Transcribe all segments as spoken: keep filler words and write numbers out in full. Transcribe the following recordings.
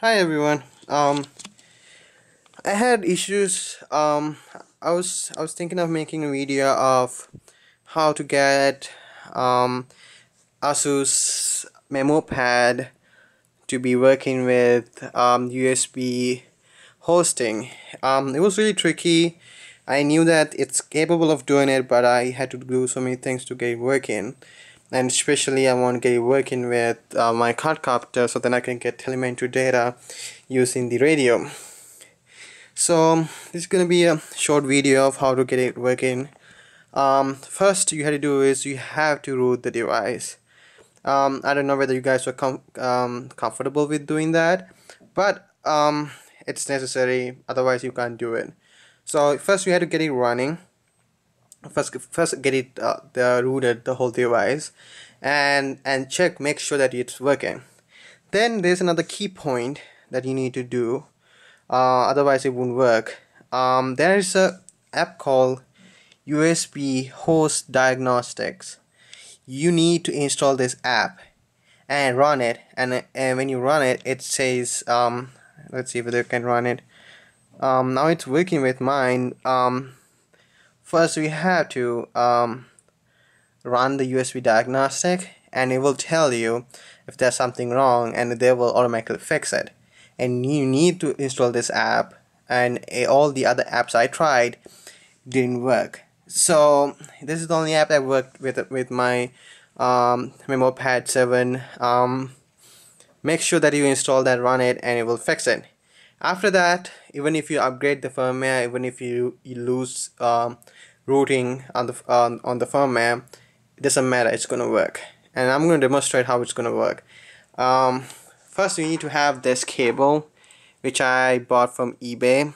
Hi everyone. Um, I had issues. Um, I was I was thinking of making a video of how to get um, ASUS Memo Pad to be working with um, U S B hosting. Um, it was really tricky. I knew that it's capable of doing it, but I had to do so many things to get it working. And especially I want to get working with uh, my quadcopter, so then I can get telemetry data using the radio. So this is going to be a short video of how to get it working. Um, first you have to do is you have to root the device. Um, I don't know whether you guys are com um, comfortable with doing that, but um, it's necessary, otherwise you can't do it. So first you have to get it running. First, first get it uh, the rooted the whole device, and and check, make sure that it's working. Then there's another key point that you need to do, uh, otherwise it won't work. Um, there is a app called U S B Host Diagnostics. You need to install this app and run it. And and when you run it, it says, um, let's see whether you can run it. Um, now it's working with mine. Um, First, we have to um, run the U S B diagnostic, and it will tell you if there's something wrong, and they will automatically fix it. And you need to install this app, and all the other apps I tried didn't work. So this is the only app that worked with with my um, Memo Pad seven. Um, make sure that you install that, run it, and it will fix it. After that, even if you upgrade the firmware, even if you, you lose um, routing on the um, on the firmware, it doesn't matter, it's gonna work. And I'm gonna demonstrate how it's gonna work. Um, first you need to have this cable, which I bought from eBay,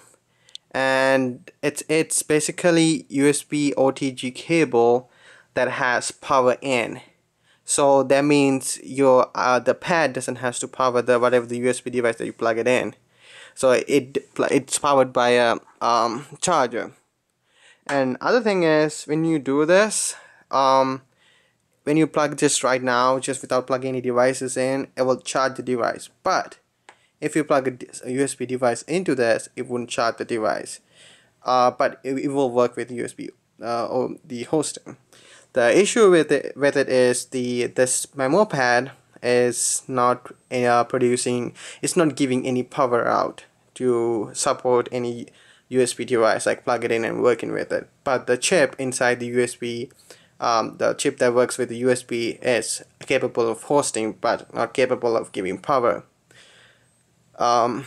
and it's it's basically U S B O T G cable that has power in. So that means your uh, the pad doesn't have to power the whatever the U S B device that you plug it in. So it it's powered by a um, charger. And other thing is, when you do this, um, when you plug this right now, just without plugging any devices in, it will charge the device. But if you plug a U S B device into this, it won't charge the device. Uh, but it, it will work with U S B uh, or the hosting. The issue with it with it is the this Memo Pad is not uh, producing, it's not giving any power out to support any U S B device, like plug it in and working with it. But the chip inside the U S B, um, the chip that works with the U S B is capable of hosting, but not capable of giving power. Um,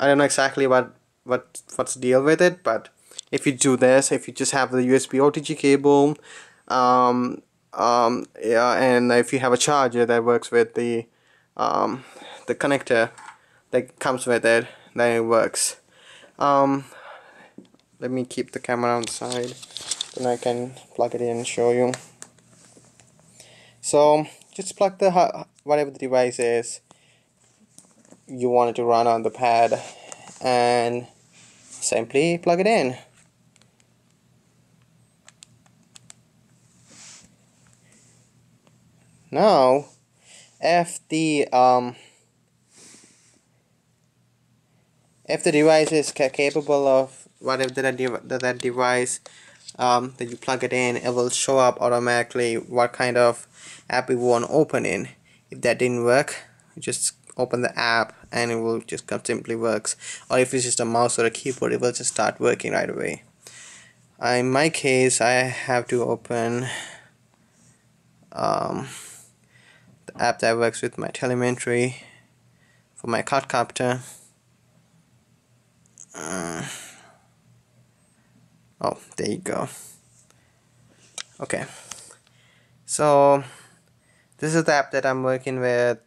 I don't know exactly what, what what's the deal with it, but if you do this, if you just have the U S B O T G cable, um, Um, yeah, and if you have a charger that works with the um, the connector that comes with it, then it works. Um, let me keep the camera on the side, and I can plug it in and show you. So just plug the whatever the device is you want it to run on the pad, and simply plug it in. Now, if the um, if the device is capable of whatever that de that device um, that you plug it in, it will show up automatically what kind of app you want to open in. If that didn't work, you just open the app, and it will just come simply works. Or if it's just a mouse or a keyboard, it will just start working right away. Uh, in my case, I have to open Um, the app that works with my telemetry for my quadcopter. Uh, oh, there you go. Okay, so this is the app that I'm working with,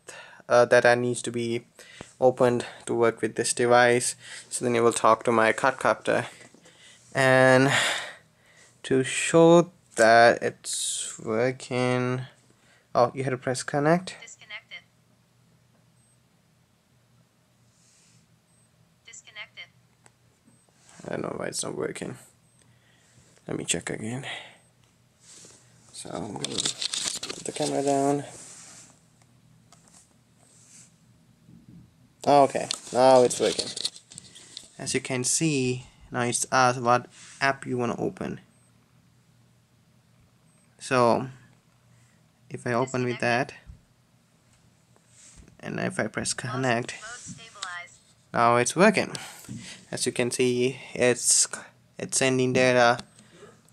uh, that I needs to be opened to work with this device. So then it will talk to my quadcopter, and to show that it's working, oh, you had to press connect. Disconnected. Disconnected. I don't know why it's not working. Let me check again. So I'm gonna put the camera down. Okay, now it's working. As you can see, now it's asked what app you want to open. So if I open with that and if I press connect, now it's working. As you can see, it's it's sending data,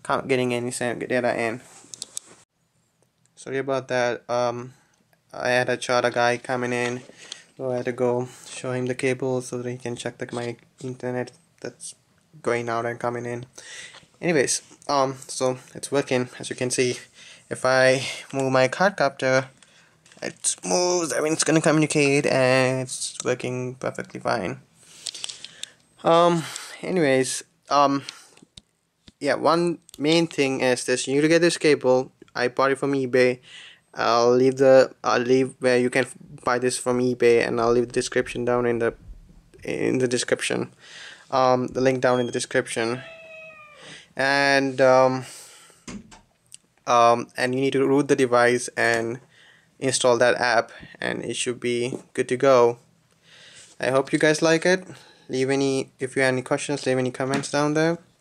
can't getting any data in. Sorry about that. Um, I had a charter guy coming in, so I had to go show him the cable so that he can check the, my internet that's going out and coming in. Anyways, um, so it's working. As you can see, if I move my quadcopter, it moves. I mean, it's gonna communicate, and it's working perfectly fine. Um, anyways, um, yeah. One main thing is this: you need to get this cable. I bought it from eBay. I'll leave the I'll leave where you can buy this from eBay, and I'll leave the description down in the in the description. Um, the link down in the description. And um, um, and you need to root the device and install that app, and it should be good to go. I hope you guys like it. Leave any if you have any questions, leave any comments down there.